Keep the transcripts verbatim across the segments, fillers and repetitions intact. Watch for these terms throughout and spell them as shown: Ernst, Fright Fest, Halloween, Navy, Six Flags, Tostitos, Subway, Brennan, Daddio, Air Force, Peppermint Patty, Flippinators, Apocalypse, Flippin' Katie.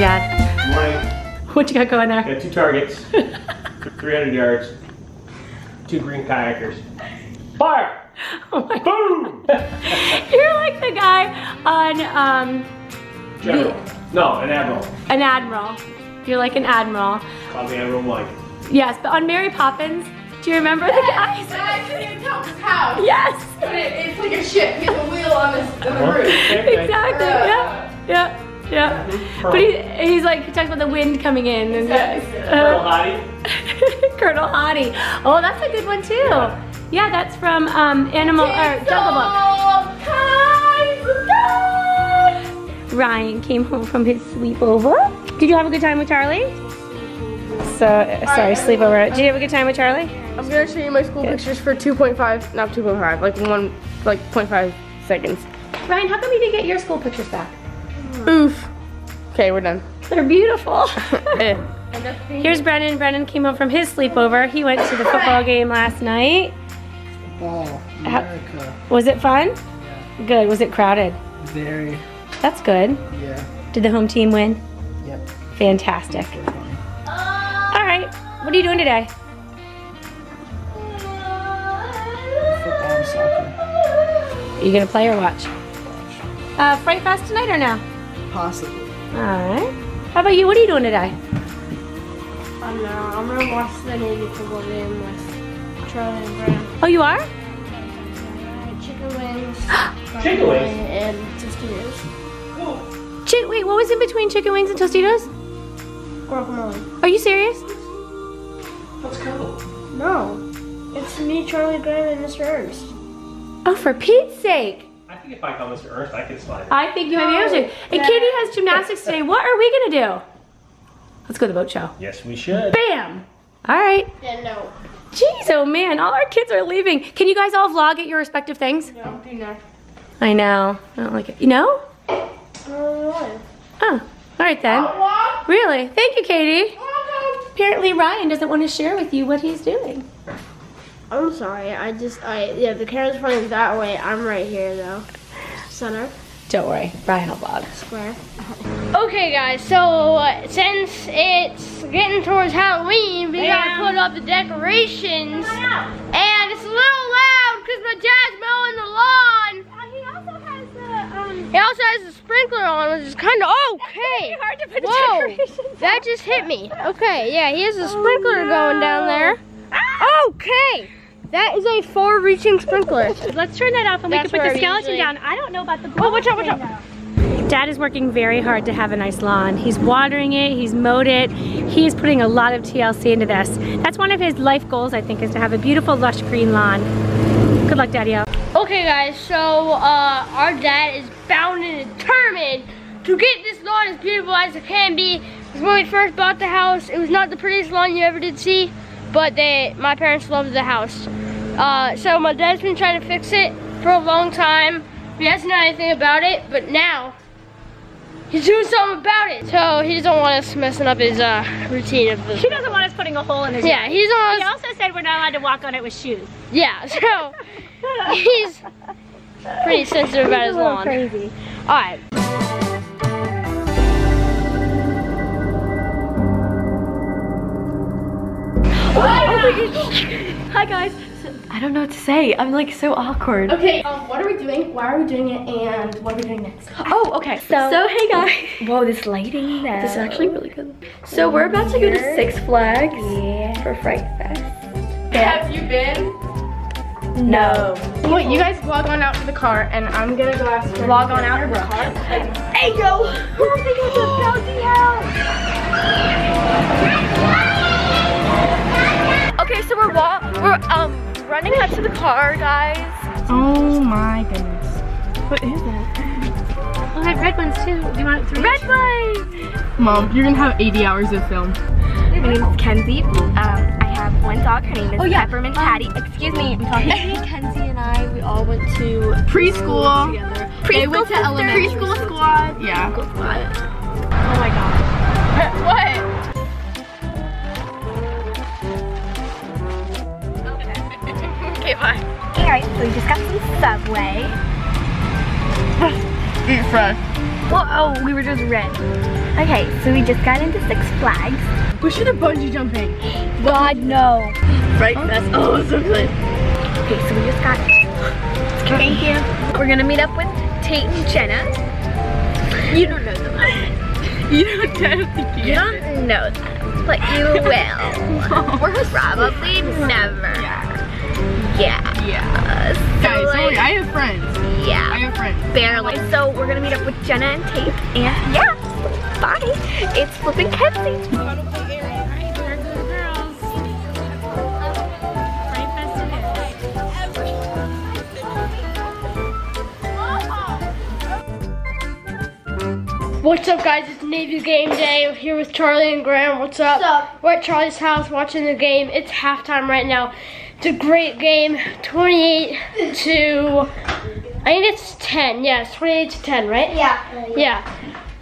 Dad. Morning. What you got going there? Got two targets, three hundred yards, two green kayakers. Fire! Oh my Boom! God. You're like the guy on um. General. The, no, an admiral. An admiral. You're like an admiral. Call me Admiral Mike. Yes, but on Mary Poppins. Do you remember the guys? That couldn't help his house. Yes. But it, it's like a ship. He has a wheel on his on the roof. Exactly. Uh, yeah. Yeah. Yeah. But he, he's like, he talks about the wind coming in. And, uh, Colonel Hottie. Colonel Hottie. Oh, that's a good one too. Yeah, yeah that's from um, Animal or Jungle Book. Ryan came home from his sleepover. Did you have a good time with Charlie? So, uh, sorry, right, sleepover. Did you have a good time with Charlie? I'm gonna show you my school good. pictures for two point five, not two point five, like one, like zero point five seconds. Ryan, how come you didn't get your school pictures back? Mm. Oof. Okay, we're done. They're beautiful. Here's Brennan. Brennan came home from his sleepover. He went to the football game last night. Football, America. How, was it fun? Yeah. Good, was it crowded? Very. That's good. Yeah. Did the home team win? Yep. Fantastic. What are you doing today? Football and soccer. Are you gonna play or watch? Watch. Uh, Fright Fest tonight or no? Possibly. Alright. How about you? What are you doing today? I don't know. I'm gonna watch the Navy football game with Charlie and Brown. Oh, you are? Chicken wings. Chicken wings? And Tostitos. Ch wait, what was in between chicken wings and Tostitos? Guacamole. Are you serious? Let's go. No. It's me, Charlie Graham, and Mister Ernst. Oh, for Pete's sake. I think if I call Mister Ernst, I can slide it. I think you no. might be able to. And Katie has gymnastics today. What are we going to do? Let's go to the boat show. Yes, we should. Bam. All right. Yeah, no. Jeez, oh man, all our kids are leaving. Can you guys all vlog at your respective things? No, I do not. I know. I don't like it. You know? I don't know. Oh, all right then. I'll walk. Really? Thank you, Katie. Apparently Ryan doesn't want to share with you what he's doing. I'm sorry, I just, I yeah, the camera's pointing that way. I'm right here though. Center. Don't worry, Ryan will vlog. Square. Okay guys, so uh, since it's getting towards Halloween, we yeah. gotta put up the decorations. And it's a little loud because my dad's mowing the lawn. Uh, he also has the, um... He also has the sprinkler on, which is kind of okay. It's hard to put Whoa. the decorations on. That just hit me. Okay, yeah, he has a sprinkler oh, no. going down there. Ah! Okay, that is a far-reaching sprinkler. Let's turn that off and That's we can put the skeleton usually... down. I don't know about the glow. Oh, watch out, watch out. Dad is working very hard to have a nice lawn. He's watering it, he's mowed it. He's putting a lot of T L C into this. That's one of his life goals, I think, is to have a beautiful, lush green lawn. Good luck, Daddy-o. Okay, guys, so uh, our dad is bound and determined to get this lawn as beautiful as it can be. Because when we first bought the house, it was not the prettiest lawn you ever did see, but they, my parents loved the house. Uh, so my dad's been trying to fix it for a long time. He hasn't done anything about it, but now he's doing something about it. So he doesn't want us messing up his uh, routine. Of the he doesn't want us putting a hole in his Yeah, he's on He also said we're not allowed to walk on it with shoes. Yeah, so he's pretty sensitive about his lawn. Crazy. All right. Hi guys, so, I don't know what to say. I'm like so awkward. Okay, um, what are we doing? Why are we doing it? And what are we doing next? Oh, okay. So, so hey guys. Whoa, this lighting though. This is actually really good. So we're about to go to Six Flags yeah. for Fright Fest. Yeah. Have you been? No. Wait, well, you guys log on out to the car and I'm gonna go ask you. Log on out to the car? Hey yo, we're gonna go to Bouncy House. Okay, so we're walk we're um running up to the car, guys. Oh my goodness. What is that? Oh, I have red ones too. Do you want three? Red ones! Mom, you're gonna have eighty hours of film. My name is Kenzie. Um, I have one dog. Her name is oh, yeah. Peppermint Patty. Um, Excuse me. I'm talking. Kenzie and I, we all went to preschool. Together. Preschool they went to elementary. Preschool squad. Yeah. Preschool squad. Oh my gosh. What? Alright, hey, so we just got some Subway. Deep fried. Whoa, we were just red. Okay, so we just got into Six Flags. We should have bungee jumping. God, no. Fright Fest. Oh, oh, so good. Okay, so we just got scary. Thank you. We're gonna meet up with Tate and Jenna. You don't know them. You don't know them. You don't know them, but you will. No. Or probably never. Yeah. Yeah. yeah. So Guys, like, sorry, I have friends. Yeah. I have friends. Barely. So we're gonna meet up with Jenna and Tate, and yeah, bye. It's Flippin' Katie. What's up, guys? It's Navy game day. We're here with Charlie and Graham. What's up? What's up? We're at Charlie's house watching the game. It's halftime right now. It's a great game. twenty-eight to. I think it's ten, yeah, it's twenty-eight to ten, right? Yeah. Yeah.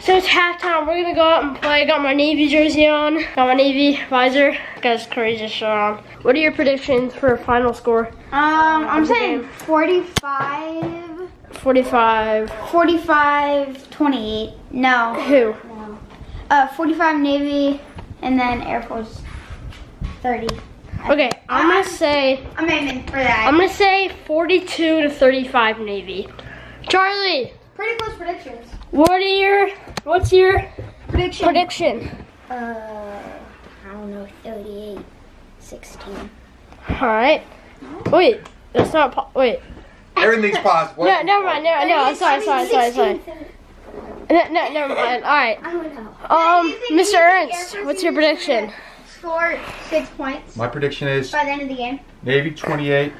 So it's halftime, we're gonna go out and play. I got my Navy jersey on, got my Navy visor. Got crazy shirt on. What are your predictions for a final score? Um, I'm saying game? forty-five. forty-five. forty-five twenty-eight, no. Who? No. Uh, forty-five Navy, and then Air Force thirty. Okay, I'm gonna say I'm aiming for that. I'm gonna say forty-two to thirty-five Navy. Charlie. Pretty close predictions. What are your what's your prediction? Prediction. Uh, I don't know, thirty-eight sixteen. All right. Wait, that's not po wait. Everything's possible. No, never mind. No, no, I'm sorry, sorry, sorry, sorry. No, no, never mind. All right. I don't know. Um, Mister Ernst, what's your prediction? Score six points. My prediction is by the end of the game. Navy twenty-eight,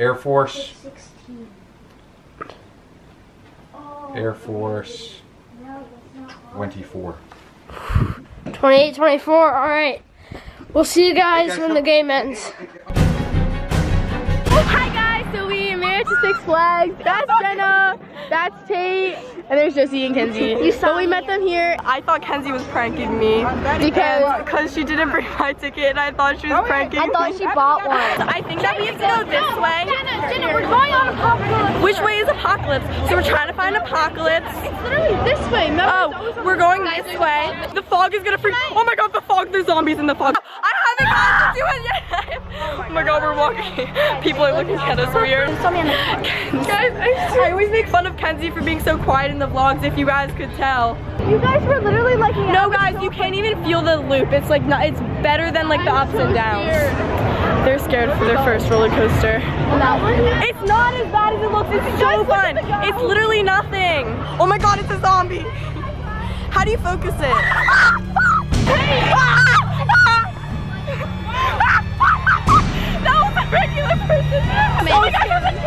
Air Force sixteen. Air Force twenty-four. twenty-eight twenty-four. All right. We'll see you guys, hey guys when the game ends. Hi guys, so we made it to Six Flags. That's Jenna. That's Tate. And there's Josie and Kenzie. You saw so we met them here. I thought Kenzie was pranking me because because she didn't bring my ticket and I thought she was oh, pranking me. I thought she bought one. I think that we have to go this no, way. Jenna, Jenna, we're going on Apocalypse. Which way is Apocalypse? So we're trying to find Apocalypse. It's literally this way. No, oh, we're going this way. The fog is gonna freak. Oh my God, the fog. There's zombies in the fog. I haven't gotten to do it yet. Oh my God, we're walking. People are looking at us weird. Guys, I always make fun of Kenzie for being so quiet in the vlogs, if you guys could tell. You guys were literally like, no guys, you can't even feel the loop. It's like not, it's better than like the ups and downs. They're scared for their first roller coaster. It's not as bad as it looks. It's so fun. It's literally nothing. Oh my God, it's a zombie. How do you focus it? Regular person. Oh my God! Oh my God! Oh my God!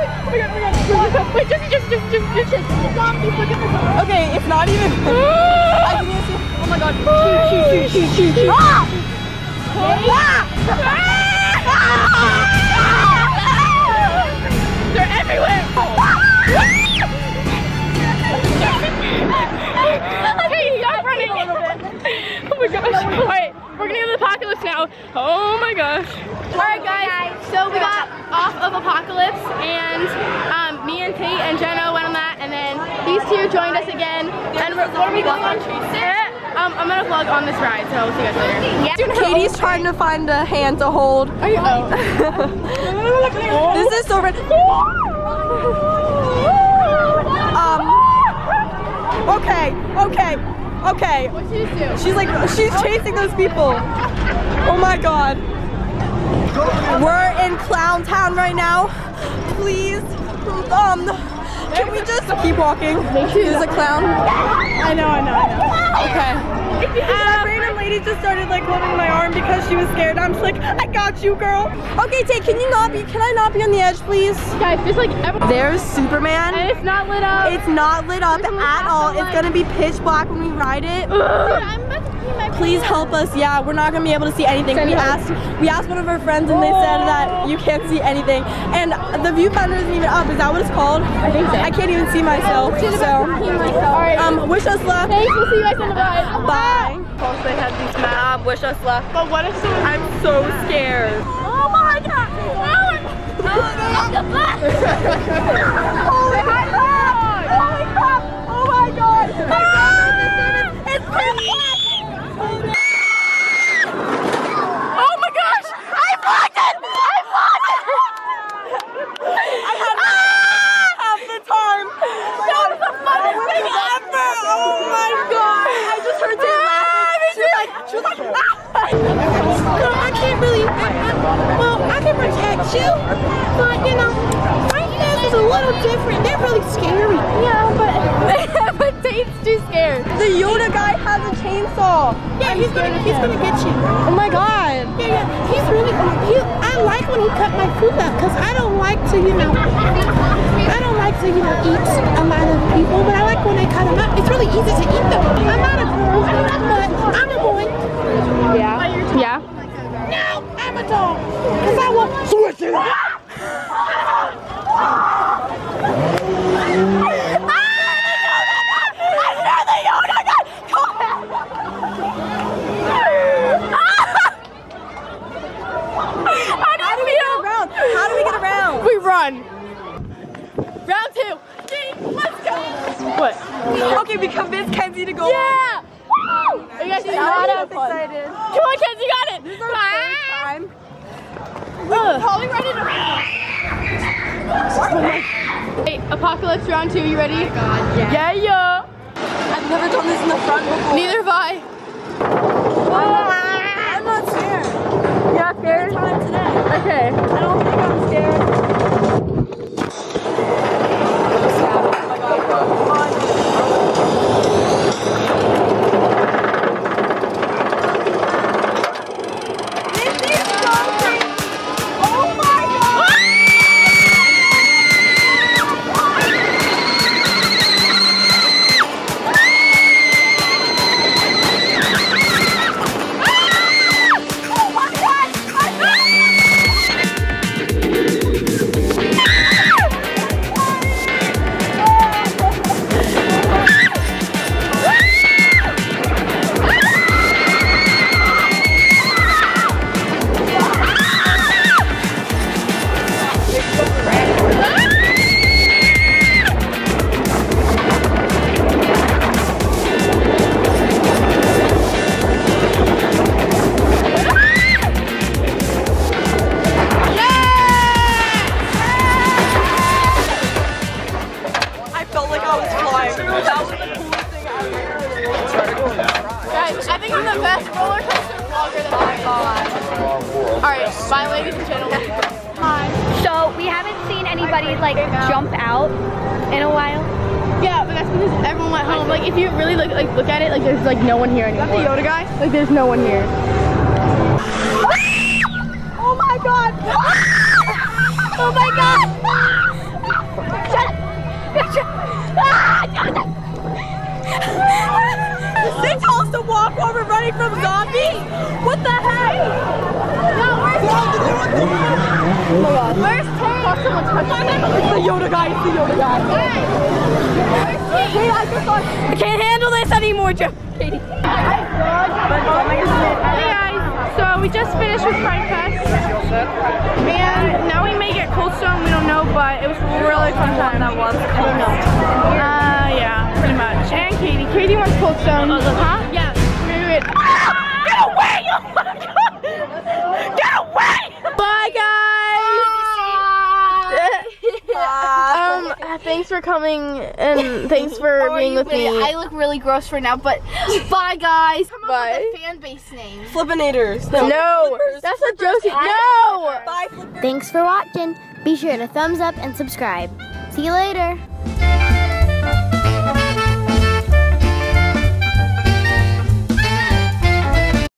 Wait, just, just, just, just, just, just. Okay, it's not even. I can even see. Oh my God! Shoot! Shoot! Shoot! Shoot! Shoot! Ah! Ah! They're everywhere. Hey, stop running! Oh my gosh! All right, we're gonna go to the Apocalypse now. Oh my gosh! All right, guys. So we got off of Apocalypse, and um, me and Tate and Jenna went on that, and then these two joined us again. And we're going to be going on Tuesday. Um, I'm gonna vlog on this ride, so I'll see you guys later. Yeah. Katie's trying to find a hand to hold. Are you? Oh. This is so red. um. Okay. Okay. Okay. What she just do? She's like, she's chasing those people. Oh my God. We're in Clown Town right now. Please, um, can we just keep walking? There's a clown. I know, I know, I know. Okay. That random lady just started like holding my arm because she was scared. I'm just like, I got you, girl. Okay, Tate, can you not be? Can I not be on the edge, please? Guys, there's like everyone. There's Superman. And it's not lit up. It's not lit up at all. It's gonna be pitch black when we ride it. Please help us. Yeah, we're not gonna be able to see anything. We asked, we asked one of our friends, and they said that you can't see anything. And the viewfinder isn't even up. Is that what it's called? I think so. I can't even see myself. So, um, wish us luck. Thanks. We'll see you guys on the ride. Bye. Also, they have these map. Wish us luck. But what if someone? I'm so scared. Oh my God! Oh my God! Oh my God! Oh my God! well, I can protect you, but you know, Fright Fest is a little different. They're really scary. Yeah, but but Tate's too scared. The Yoda guy has a chainsaw. Yeah, I'm he's gonna he's him. gonna get you. Oh my God. Yeah, yeah. He's really he, I like when he cut my food up because I don't like to you know I don't like to you know eat a lot of people, but I like when they cut them up. It's really easy to eat them. I'm not a girl, but I'm a boy. Yeah. Yeah. No, I'm a dog. Cause I want switch it up. How do we get around? How do we get around? We run. Round two. Let's go. What? Okay, we convinced Kenzie to go. Yeah. Woo! You guys not as excited. Come on, Kenzie, you got it. This is our first time. We're probably right in a round. Hey, Apocalypse round two, you ready? Oh my God, yeah. Yeah, yeah. I've never done this in the front before. Neither have I. Oh, I'm not scared. You're not scared? First time today. Okay. I don't think I'm scared. Oh my God, come on. Gross for now, but bye guys. Come bye. Up with a fan base name. Flippinators. No, no flippers, that's not Josie. No. Bye. Flippers. Thanks for watching. Be sure to thumbs up and subscribe. See you later.